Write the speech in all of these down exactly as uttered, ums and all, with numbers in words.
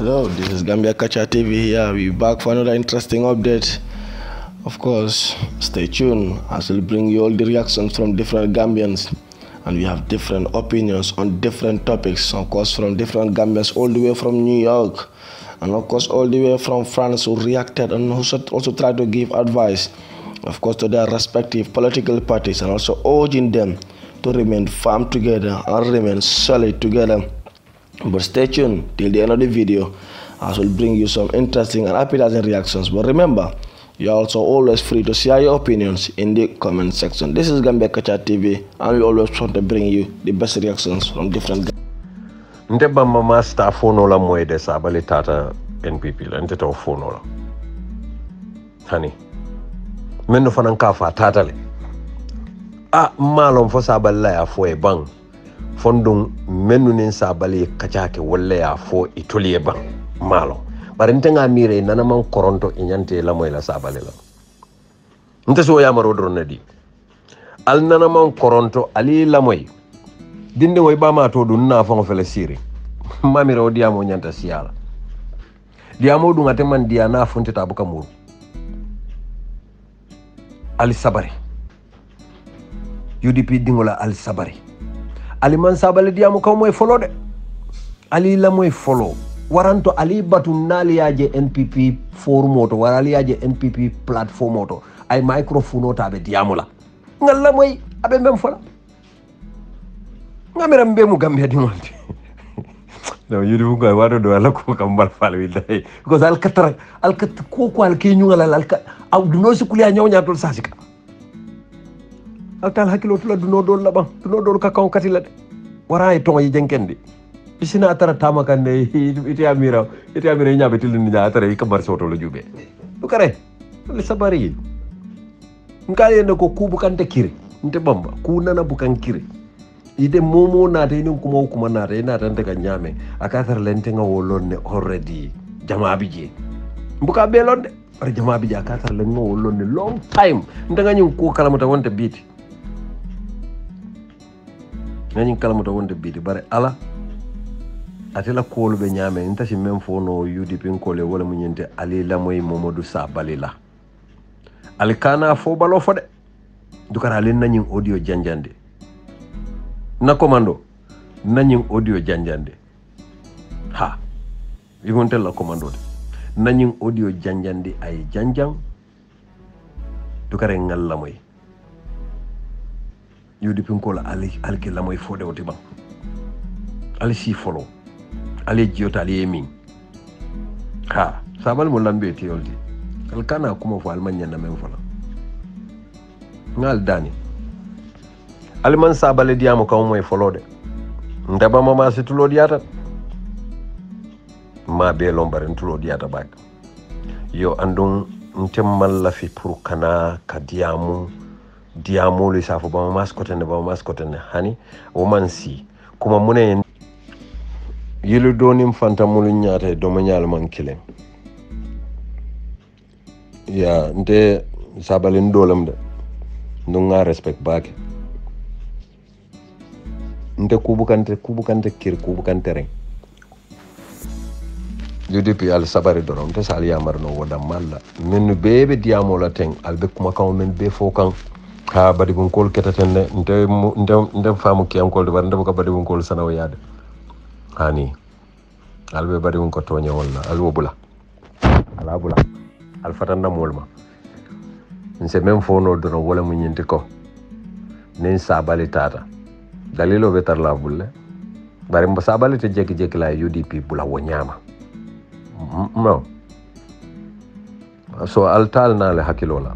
Hello, this is Gambia Kachaa T V here. We're back for another interesting update. Of course, stay tuned as we'll bring you all the reactions from different Gambians. And we have different opinions on different topics, of course, from different Gambians, all the way from New York. And of course, all the way from France, who reacted and who also tried to give advice, of course, to their respective political parties, and also urging them to remain firm together and remain solid together. But stay tuned till the end of the video, as we'll bring you some interesting and appetizing reactions. But remember, you're also always free to share your opinions in the comment section. This is Gambia Kachaa T V, and we always try to bring you the best reactions from different. Nte bamba master phone la moy de sabali tata N P P la nte to phone la hani menno fanan ka fa tata le a malom fo saballa ya fo e bang fondung mennu nin sabali kachake wolle ya fo itoliye bang malo bare nte nga mire nana man koronto inyante la moy la sabali la nte so ya maro drone di al nana man koronto ali la moy dinde way ba ma to dun na fa ngofele siri mamiro diamo nyanta siala diamo du ngate man dia na funte ta buka mur ali sabari U D P dingola ali sabari ali man sabali diamo ko moy follow de ali la moy follow waranto ali batu nali yaje N P P forum moto warali yaje N P P platform moto ay microphone o tabe diamo la ngalla moy abe mem fola. I'm going to Gambia. No, you don't go. I want to do a lot of Gambia. Because I'll cut the cocoa, I'll kill you. I'll cut out the nose. I'll tell Hakilo to do no dollar, to no dollar cacao catilet. What I told you, Jenkendi. It's an atta tamak and they eat a mirror. It's a very young between the other. You come sort of you be. Look at it. Let's a barry. Nkari no kubu can take it. Ntebamba, Kunana Bukankiri. Ide momo na teni kuma kuma na re na tan daga nyame akathar lentenga wolonne already jamaa bije mbuka belonde par jamaa bije akathar lengo wolonne long time ndanga nyu ko kala mota wonte biti nani kala mota wonte biti bare ala atela kolu be nyame ntasi memfo no U D P nkole wala munyente ali la moy Momodou Sabally la alkana fo balo fo de dukara len nani audio janjande na commando nanying audio janjande ha yi won tel la commando nanying audio janjande ay janjang du kare ngal la moy yudi pin ko la ali alke la moy fode woti ba ali si follow ali jiota ali yemi ha sabal mo lambe ti yoldi al kana kuma fo al manya na men fala ngal dani Aliman Sabally diamo kaw moy folo de ndaba mama situlo diata ma be lombare ntulo diata bak yo andum ntemmal la fi pour kana kadiamu diamo li safo ba mama skotene ba mama skotene hani o mansi kuma munen yilu donim fanta mulu nyaate do ma nyaal man kilen ya nte Sabally ndolam de ndunga respect bak nte kubu kante kubu kante kir kubu kante reng U D P al sabari dorom te sali amar no woda malla men bebe diamo la teng al be kuma kaw men be fokan ha badi bun kol ketaten nte nte famu ki am kol de bande ko badi bun kol sanaw yaade hani al be badi bun ko toñe wala al wobula ala bula al fatan na molma nse même fono do no wala mu ñinti ko nen Sabally tata dalilo betar la bulle bare mba Sabally te jek jek la U D P bula wonyama no so altal na le hakilola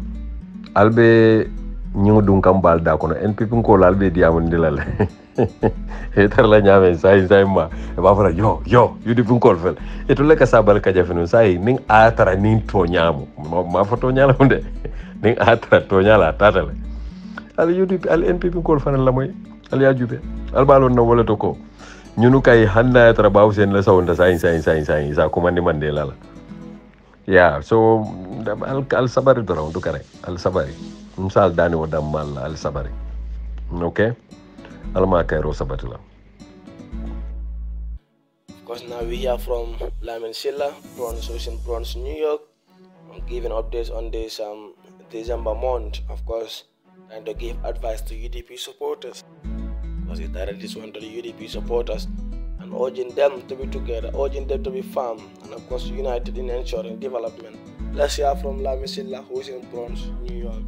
albe nyudun kambal da kono N P P ko albe diamon dilal etar la nyame sai sai ma e ba fara yo yo U D P ko fel e to le ka Sabally ka jafenu sai ning atara ning to nyamo ma foto nyala hunde ning atara to nyala tatale al U D P al N P P ko fan la moy ali ajube albalo no wala to ko ñunu kay hanna trabaw sen la sawonta sain sain sain sain sa ko mandi mande la ya so al al sabari doro du kare al sabari misal dani wo dam mal al sabari okay alma kay ro sabatila. Because now we are from Lamin Silla, Bronx, in Bronx, New York. I'm giving updates on this um, December month, of course, and to give advice to U D P supporters. Because it directed this one to the U D P supporters and urging them to be together, urging them to be firm, and of course united in ensuring development. Let's hear from Lamin Silla, who is in Bronx, New York.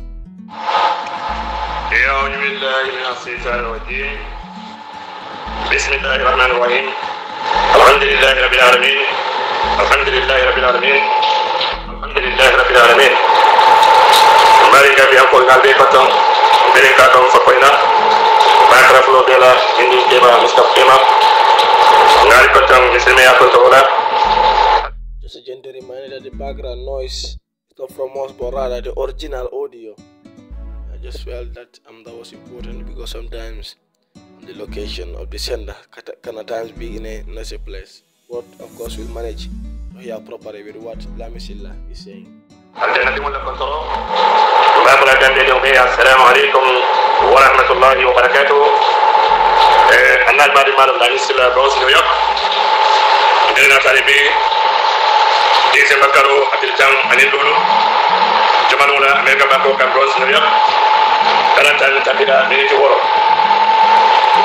الحمد لله رب العالمين الحمد لله رب العالمين الحمد لله رب العالمين مبارك بها كل قلبي فتن بركاتهم فقينا باكر فلو دلا اندي ديما مستقيما غالي فتن جسمي اكل تولا. Just a gentle reminder that the background noise is not from us but rather the original audio. I just felt that um, that was important because sometimes the location of the sender can at times be in a nicer place, but of course we'll manage to hear properly with what Lamin Silla is saying.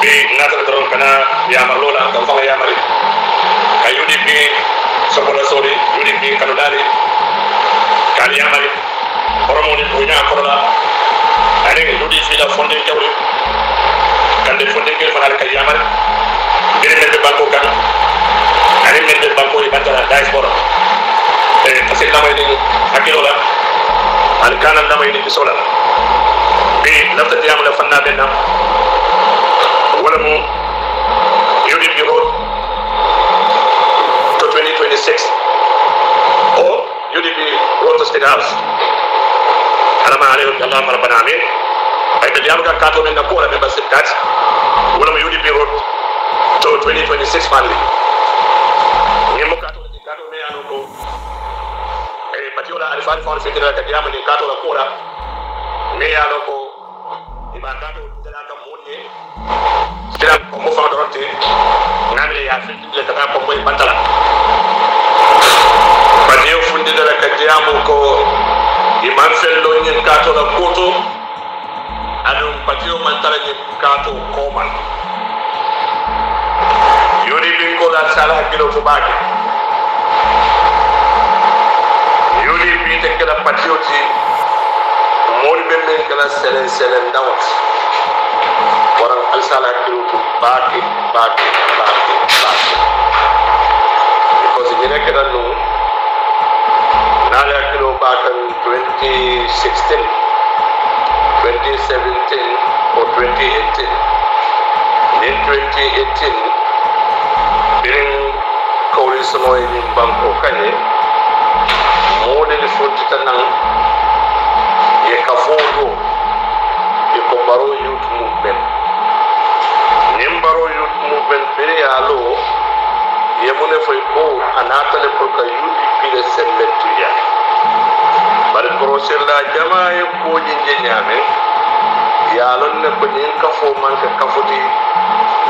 Bi natal dron kana yamar lola dal fa yamari kay U D P sokola sori U D P kanu dali kali yamari oromo ni bunya korola ane U D P la fonde tawri kande fonde ke fanal kali yamari benen de banko kan ane men de banko ibata dais boro e tasil damay ni akilola al kanam damay ni bisola bi nafta diam la fanna benam wala mu U D P road to twenty twenty-six or U D P road to State House alama alayhi allah rabbana amin ay da yamga kato men ko rabe basit kat wala mu U D P road to twenty twenty-six finally ni mo kato ni kato me anu ko ay patiola alfan fon fitra ka diam ni kato la ko ra me anu ko ibadato dala ka monne dina ko mo fa dorante ngamile ya fi le ta ko boy bantala baneu fundi dara ka diamu ko iman sel lo nyen ka to la koto adum patio mantala nyen ka to ko man yori bin ko la sala kilo to baki yori bin te kala patio ti mon be men kala selen selen dawat waran alsala kilutu baki baki baki baki because in the kada no nala kilo bakan twenty sixteen twenty seventeen or twenty eighteen in twenty eighteen birin kawri somoy ni banko kane model forty tanang ye kafodo ye kombaro youth movement Nimbaro youth movement bere alo yemune foi ko anatale ko ka U D P le semmetuya bare proche la jamaa e ko jinje nyame ya lon ne ko nyin ka fo man ka kafuti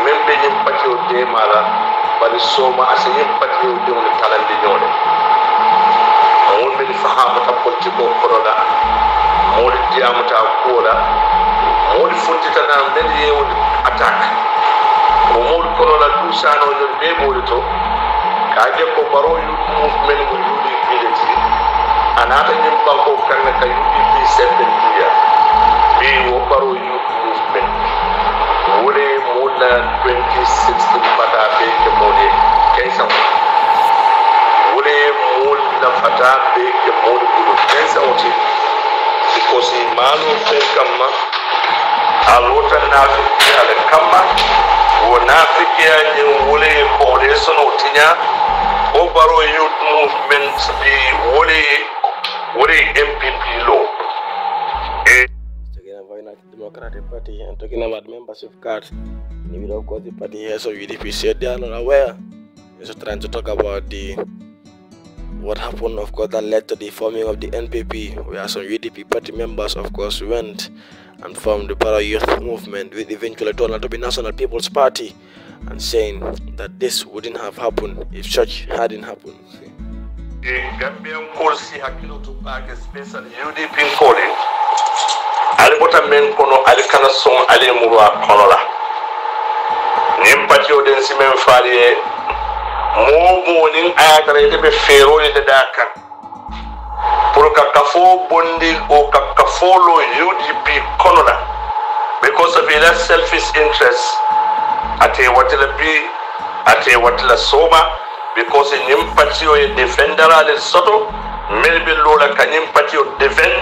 membe nyin patio de mala bare soma asenye patio de on talande nyole on be sahaba ta politiko koroda modi diamuta kola modi funtita na ndeli yewu attack omol korola tusano yo bebolito kaje ko baro yu movement mo yudi bileti anata nyim bako kan ka yudi bi seven dia be wo baro yu movement wole mola twenty sixteen bata be ke modi kaisa wole mola fata be ke modi kaisa oti because in manu fe kama alota nafi ale kama wonafi kia nyungule koleso no tinya obaro youth movement di wole wole N P P law eh talking about the Democratic Party and talking about membership cards we don't call the party here so U D P said they are not aware. They're just trying to talk about the what happened, of course, that led to the forming of the N P P, where some U D P party members, of course, went and formed the Para Youth Movement, which eventually turned out to be National People's Party. and saying that this wouldn't have happened if such hadn't happened. In Gambian policy, hakilo to park especially U D P calling. Alibota men kono alikana song alimura konola. Nimpati odensi men fali mo morning ayatare te be fero te daka. Puro kakafo bondi o kakafo lo U D P konola because of their selfish interest. Ate watela bi, ate watela soma. Because in Impatio, a defender, a soto, maybe Lola can Impatio defend,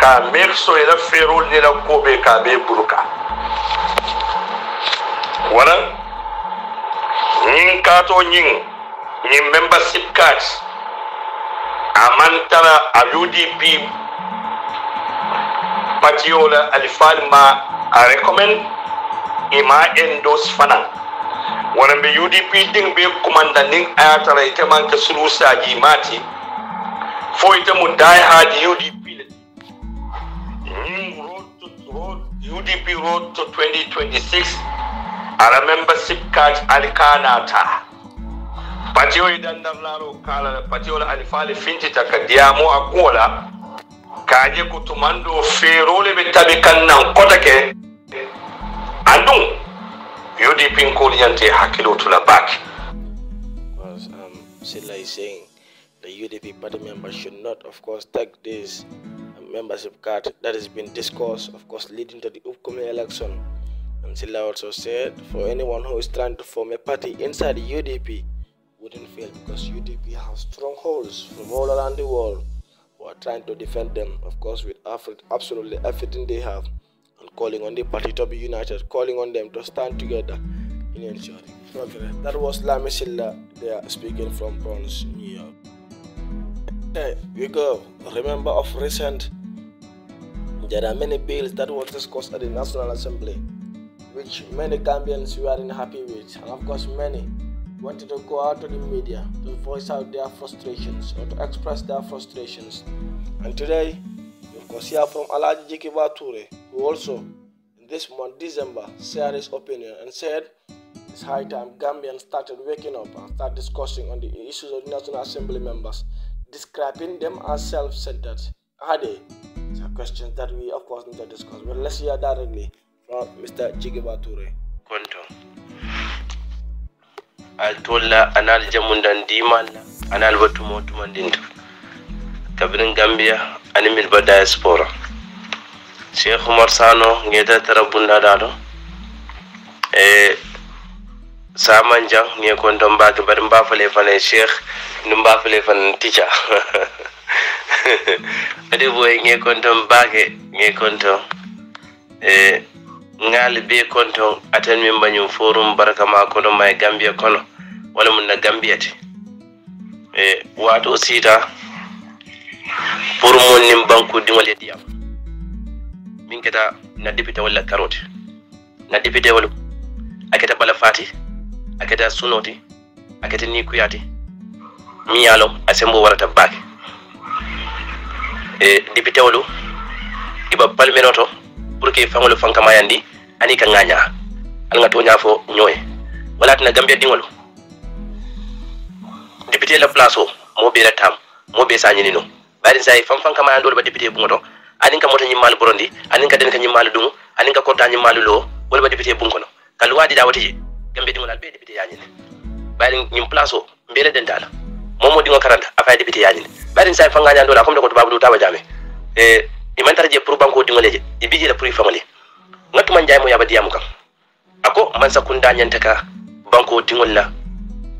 can make so a ferro near Kobe, can be Burka. What a Ninkato Ning, Ning membership cards, Amantara, a U D P, Patiola, Alifalma, I recommend Ima Endos Fana. When the U D P thing be commanding after a Taman Kasurusa Gimati, for it would die hard U D P. U D P road to twenty twenty-six. I remember Sipkat Alikanata. Patiola Dandavlaro Kala, Patiola Alifali Fintita Kadiamo Akola, Kadia Kutumando, Ferole Betabikan Kotake, Anu. U D P Koliante Hakilo to the back. As um, Silla is saying, the U D P party members should not, of course, take this membership card that has been discussed, of course, leading to the upcoming election. And Silla also said, for anyone who is trying to form a party inside the U D P, wouldn't fail because U D P has strongholds from all around the world who are trying to defend them, of course, with absolutely everything they have. Calling on the party to be united, calling on them to stand together in ensuring progress. That was Lamin Silla, they are speaking from Bronx, New York. Hey, we go. Remember of recent, there are many bills that were discussed at the National Assembly, which many Gambians weren't happy with, and of course many wanted to go out to the media to voice out their frustrations or to express their frustrations. And today, of course, here from Alhaji Jiggy Bature, who also in this month, December, shared his opinion and said it's high time Gambians started waking up and start discussing on the issues of the National Assembly members, describing them as self-centered. Are they? These are questions that we, of course, need to discuss. But let's hear directly from Mister Jiggy Bature. Altola anal jamundan diman anal watumotumandinto kabrin Gambia. Animal by diaspora. Sheikh Umar Sano, Ngeda Tarabunda Dado, Samanjang, Niakondomba, Barimbafelefan, and Sheikh Numbafelefan teacher. Anyway, Niakondombake, Niakonto, Ngal Bay Konto, attend member new forum, Barakama Kono, my Gambia Kono, Walamunda Gambiati. What Osita? Pour mon nimbanku dimale diam minketa na député wala carotte na député wala aketa bala fati aketa sunoti aketa ni kuyati mi yalo asembo warata baake e député wala iba palmenoto pour que fangolo fankama yandi ani ka nganya al nga tonya fo ñoy wala tan Gambia dingolo député la place mo be la tam mo be sa ñi no bari say fam fam kama ndol ba député bu ngoto ani ka mota nyi mal borondi ani ka den ka nyi mal dum ani ka korta nyi mal lo wol ba député bu ngono kal wadi da wati Gambia dingo lal be député yañi bari nyi place o mbere den dala momo dingo karanta afay député yañi bari say fam nga ñan dola comme de ko tuba bu taba jame e imantara je pour banko dingo leje e bije la pour famali ngat man jay mo yaba diamu kam ako man sakunda ñanta ka banko dingo la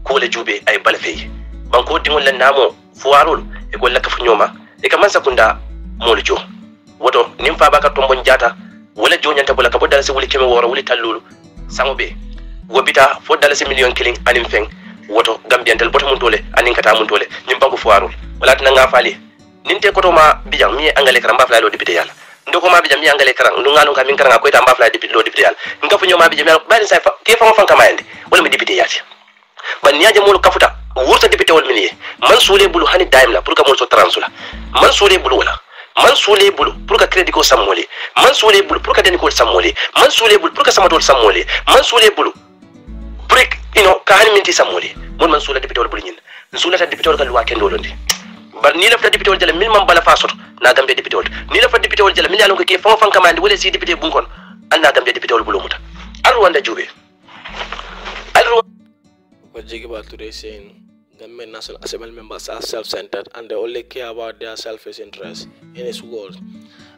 ko le jube ay balfey banko dingo la namo fuarul e ko lakka fu ñoma e ka man sakunda molu jo woto nim fa baka tombon jata wala jo ñanta bula ka bo dalasi wuli keme woro wuli tallulu sangobe wobita fo dalasi million killing anim feng woto gambiantel boto mun tole anin kata mun tole nim banko fuarul wala tan nga faali ninte ko to ma bijam mi angale karam bafla lo député yalla ndoko ma bijam mi angale karam ndu ngalo ka min karanga ko ta bafla député lo député yalla nga fu ñoma bijam bari say fa ke fa fan kamayande wala mi député yati ban niaje molu kafuta wurta député wol milier man soule bulu hani daim la pour ka mon so transula man soule bulu wala man soule bulu pour ka crédit ko samolé man soule bulu pour ka den ko samolé man soule bulu pour ka sama dol samolé man soule bulu break you know kahani minti samole mon man sula député wol bul ñin sula ta député wol gal waken dolondi bar ni la fa député wol jale min man bala fa sot na Gambia député wol ni la fa député wol jale min yalon ko ke fon fon kamandi wala si député bu ngon anna Gambia député wol bulumuta al wanda jube al what Jiggy Bature saying Gambian National Assembly members are self-centered and they only care about their selfish interests in his world.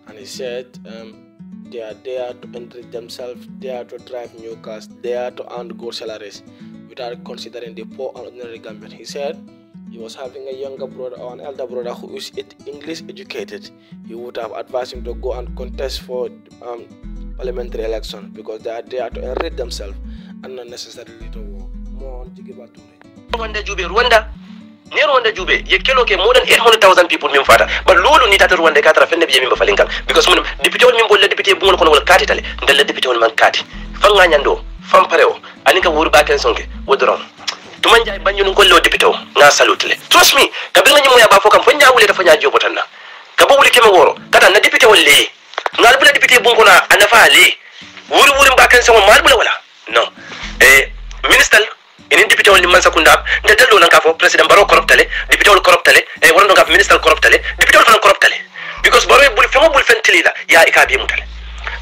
And he said um, they are there to enrich themselves, they are to drive new cars, they are to earn good salaries without considering the poor and ordinary Gambian. He said he was having a younger brother or an elder brother who is English educated. He would have advised him to go and contest for um, parliamentary election because they are there to enrich themselves and not necessarily to war. More on Jiggy Bature. Rwanda jube Rwanda ne Rwanda jube yekelo ke more than eight hundred thousand people min fata but lolu ni tata Rwanda katra fenne biye min bafalinga because mun député wol min bolle député bungol kono wol kati tale ndel député wol man kati fanga nyando fam parewo anika wuru baken songe wodron tuman jay banyun ko lo député na salute le trust me kabinga nyi moya ba fokam fanya wule dafa nya jobotanna kabo wule kema woro kata na député wol le ngal bula député bungona anafa le wuru wuru baken songo mal bula wala non eh minister in député wol man sakunda de delo nan ka fo president baro corruptale député wol corruptale e wor nga minister corruptale député wol fan corruptale because baro e bul femo bul fentilila ya e ka be mutale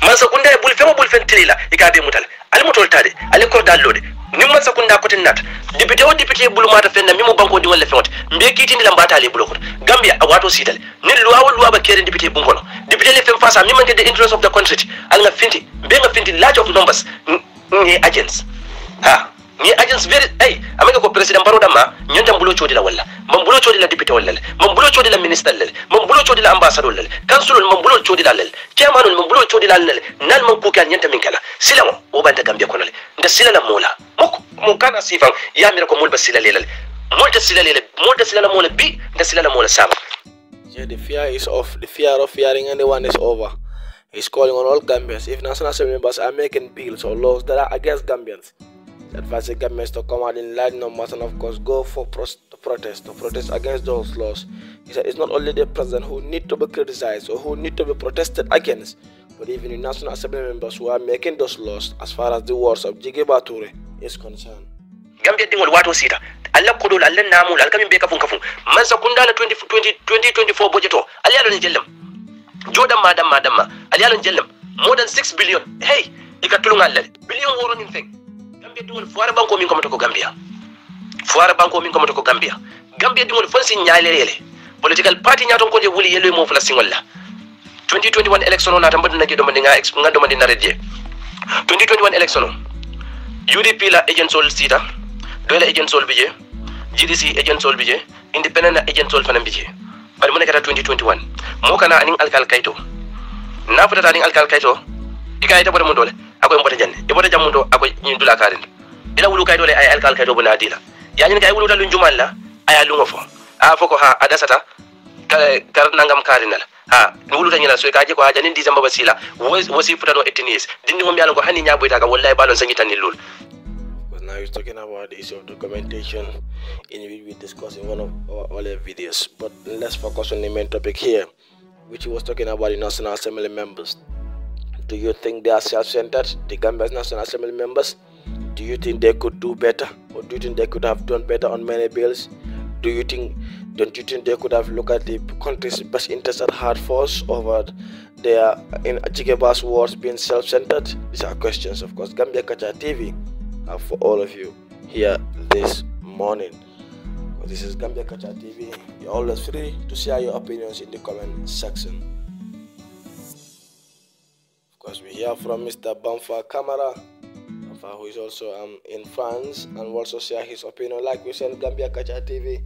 man sakunda e bul femo bul fentilila e ka be mutale al mutol tade al ko dallode nim man sakunda ko tin nat député wol député bul mata fenna mi mo banko di wala fewot mbe kitindi la batale bul ko Gambia wato sidale ni loi wol loi ba kere député bu ngono député le fem face mi man de interest of the country al nga finti be nga finti large of numbers ni agents ha ni agents very hey amega ko president baro dama nyonta mbulo chodi la wala mbulo chodi la député wala mbulo chodi la minister la mbulo chodi la ambassadeur la council mbulo chodi la lel chairman mbulo chodi la lel nal man ko kan nyonta min kala silamo o banta Gambia kono le nda silala mola moko mo kana sifam ya mi ko mul basila lelal molta silala lelal molta silala mola bi nda silala mola sama yeah, the fear is off the fear of fearing anyone is over. He's calling on all Gambians if national assembly members are making bills or laws that are against Gambians, advising governments to come out in large numbers and of course go for protest, to protest against those laws. He said it's not only the president who need to be criticized or who need to be protested against, but even the National Assembly members who are making those laws as far as the words of Jiggy Bature is concerned. Gambia dingol wato sita alla kodol alla namul al kambe ka fun ka fun man sakunda la twenty twenty twenty twenty-four budgeto alla don jellem joda madam madam alla don jellem more than six billion hey ikatulunga alla billion woro nin fek Gambia foire banko min ko mata ko Gambia foire banko min ko mata ko Gambia Gambia dimol fonsi nyaalele political party nyaton ko je wuli yelo mo fala singolla twenty twenty-one election on ata mbadina ke do mandinga expo nga do mandina redje twenty twenty-one election U D P la agent sol sita do la agent sol bije G D C agent sol bije independent agent sol fana bije bari mo nekata twenty twenty-one mo kana anin alkal kayto na fata anin alkal kayto ikayta bodo mo dole akoy mbota jande e boto jamundo akoy nyi dula karin ila wulu kay dole ay alkal kay do bana dila ya nyi kay wulu dalu jumal la ay alu ngofo a foko ha adasata kar nangam karinal ha wulu tan yala so kay ko haja nin disamba basila wosi futado etinis dindi mom yalla ko hani nya boyta ka wallahi balon sangi tan lol. Now he's talking about the issue of documentation in which we discuss in one of our earlier videos, but let's focus on the main topic here, which he was talking about the National Assembly members. Do you think they are self-centered, the Gambia's National Assembly members? Do you think they could do better, or do you think they could have done better on many bills? Do you think, don't you think they could have looked at the country's best interests at heart first over their, in Jiggy Bature's words, being self-centered? These are questions, of course. Gambia Kachaa T V have for all of you here this morning. This is Gambia Kachaa T V. You're always free to share your opinions in the comment section. As we hear from Mister Bamfa Kamara, Bamfa, who is also um, in France and will also share his opinion. Like we said, Gambia Kachaa T V,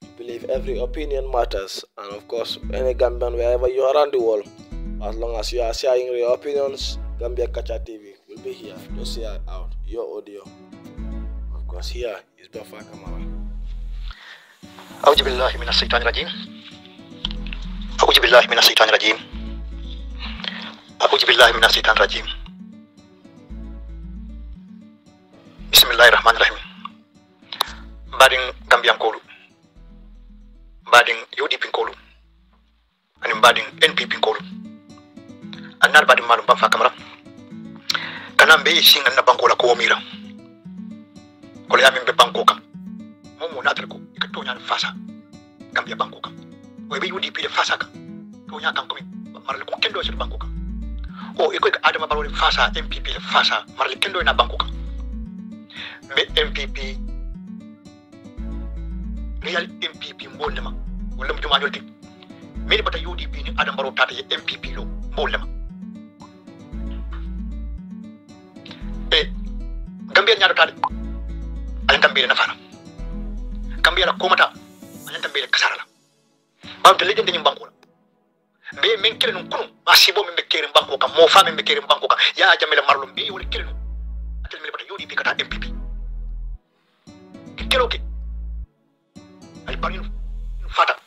we believe every opinion matters, and of course, any Gambian wherever you are around the world, as long as you are sharing your opinions, Gambia Kachaa T V will be here to share out your audio. Of course, here is Bamfa Kamara. A'udhu billahi minash shaitanir rajeem. A'udhu billahi minash shaitanir rajeem. أعوذ بالله من الشيطان الرجيم بسم الله الرحمن الرحيم بعدين غامبيان كولو بعدين يوديبين كولو أنا بعدين إن بي بي كولو أنا بعدين مالو بامفا كامارا كنا بيجين أنا بانكولا كوميرا wala ya membe banko kam momo natal ko e to nyal fasa Gambia banko kam o be U D P de fasa kam to nya kam ko maral ko kendo ci banko kam o e ko adama balori fasa N P P de fasa maral kendo na banko kam be N P P real N P P mbonema wala mu juma jolti meli bata U D P ni adama baro tata N P P lo mbonema e Gambia nyaado tata ayen tambele na fara Gambia la komata ayen tambele kasara la bam de legende ni banko la be men kelen non kunu asibo men be keren banko ka mo fa men be keren banko ka ya jamela marlum be woni kelen atel meli bata U D P kata N P P kelo ke ay bari fata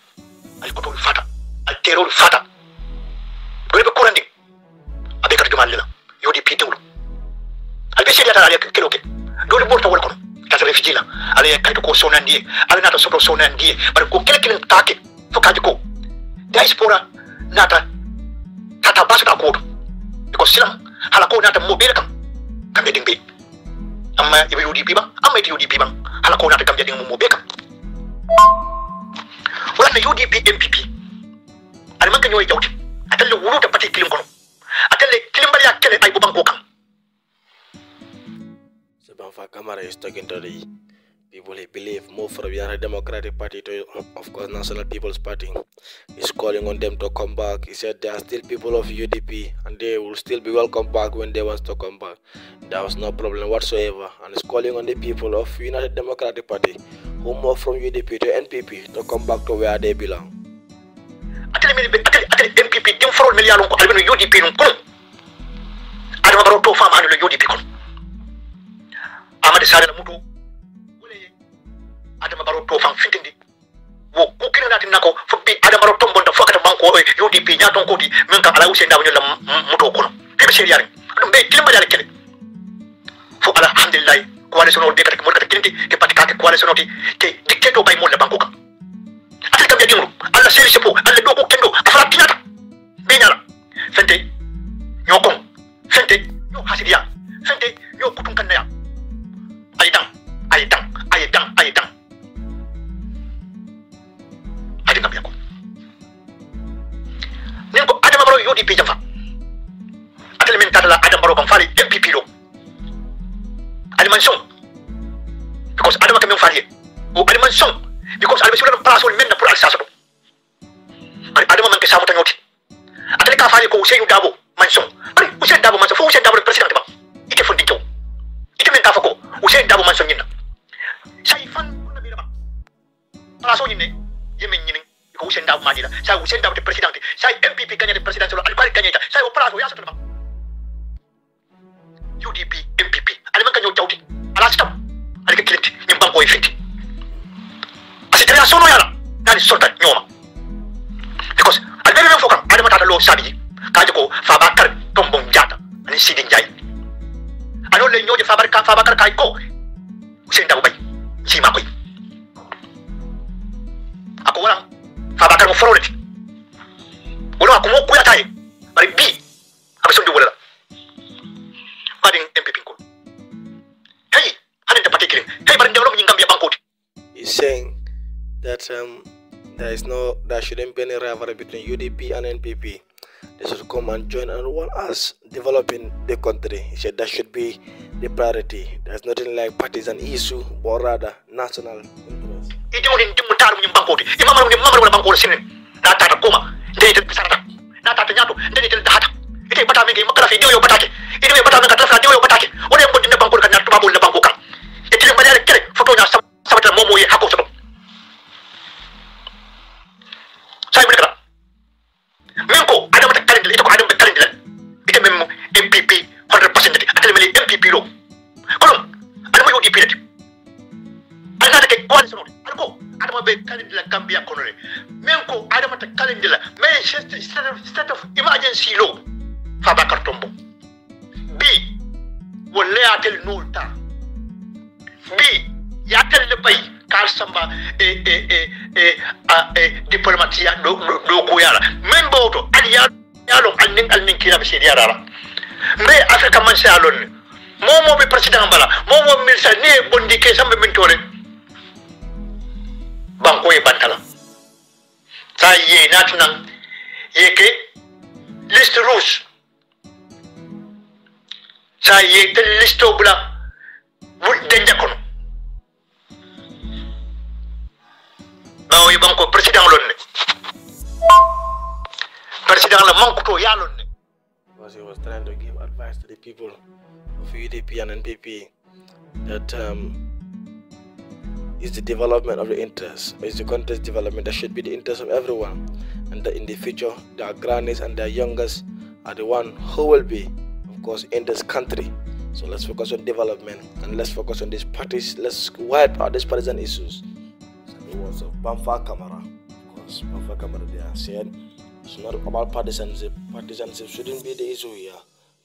ay ko to fata ay terror fata do be kurandi abe kadi jumal la U D P tewlo albe sey data ale kelo ke do le borta wol ko kasa refijila ale kadi ko sonandi ale nata sopro sonandi bare ko kele kele taake fo kadi ko diaspora nata tata basuta ko ko silam hala ko nata mobile kam kambe dingbe amma ibe U D P ba amma ibe U D P ba hala ko nata kambe dingmo mobile kam wala na U D P N P P al man kanyo yawti atelle wuluta pati kilim kono atelle kilim bari yakele ay bu banko kan so Bamfa Kamara is talking to the people he believe move from the Democratic Party to of course National People's Party. He's calling on them to come back. He said there are still people of U D P and they will still be welcome back when they want to come back. There was no problem whatsoever, and he's calling on the people of United Democratic Party who moved from U D P to N P P to come back to where they belong. Atele N P P dem for million ko albino U D P non ko. Adama baro to fam hanu U D P ko. Amade sare la mutu. Wole Adama baro to fam fitindi. Wo ko kina natin nako foppi Adama baro tombon da fokata banko U D P nyaton ko di men ka ala usenda wonyo la mutu ko. Be seriare. Dum be kilma dal kele. Fo alhamdulillah coalition or debate mo kati ke patikati coalition oti ke dictato bay mo la bankoka ataka be dimru alla seri sepo alla do ko kendo afra tinata be nyala fente nyokon fente yo hasidia fente yo kutun kanaya aidan aidan aidan aidan adika be ko nengo adama baro U D P jafa atel min tadala adama baro banfari N P P do Alimanson, because I don't want to or Alimanson, because I was going to pass on men for Alsasso. I don't want to say what I want. I think I find you say you double, Manson. But who said double Manson? Who said double president? It's a funding job. It's a metaphor. Who said double Manson? Say, fun, pass on in it. You mean who sent out Manila? Say, who sent out the president? Say, N P P candidate president of Alpari candidate. Say, who passed away after them? U D P, N P P. I don't know what I stop. I get it. You can't go fit. I said, I saw no other. That is sort of no. Because I never know for I don't have a low salary. Kajako, Fabakar, Tombong Jata, and he's sitting Jai. I don't know the Fabakar Fabakar Kaiko. Send away. See my way. Akora Fabakar for it. Uno Akumokuya Tai, but it be. I was on the water. He's saying that um, there is no, there shouldn't be any rivalry between U D P and N P P. They should come and join and want us developing the country. He said that should be the priority. There's nothing like partisan issue, but rather national interest. Ite bata mege makala fi diyo batake ite be bata makala fa diyo batake woni ko dina banko kan natuma bol la banko kan e tele madale kere foto na sabata momo ye hako sabab sai me kala menko adam ta kalindel ite ko adam be kalindel ite memo M P P one hundred percent ite atele mele M P P lo kolom adam yo di pirate alna ke ko sono alko adam be kalindel Gambia konore menko adam ta kalindel men state of emergency lo Fabakar Tombo. B. Wole atel nulta. B. Yatel le bay kalsamba e e e e a e diplomatia do do koyala. Membo auto al yalo alning alning kila be seriara. Me Africa man se alon. momo be president bala momo minister ne bondi ke sambe min tole banko e bantala ta ye natnan ye ke list rouge ta ye te list bula wul denja kono bawo e banko president lon ne president la manko to ya lon ne. Because he was trying to give advice to the people of U D P and N P P that um, is the development of the interest, is the country's development that should be the interest of everyone, and that in the future their grannies and their youngest are the one who will be, of course, in this country. So let's focus on development and let's focus on these parties. Let's wipe out these partisan issues. The words of Bamfa Kamara, of course, Bamfa Kamara, they are said. It's not about partisanship. Partisanship shouldn't be the issue here,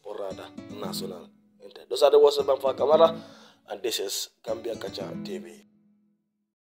but rather national. Those are the words of Bamfa Kamara, and this is Gambia Kachaa T V.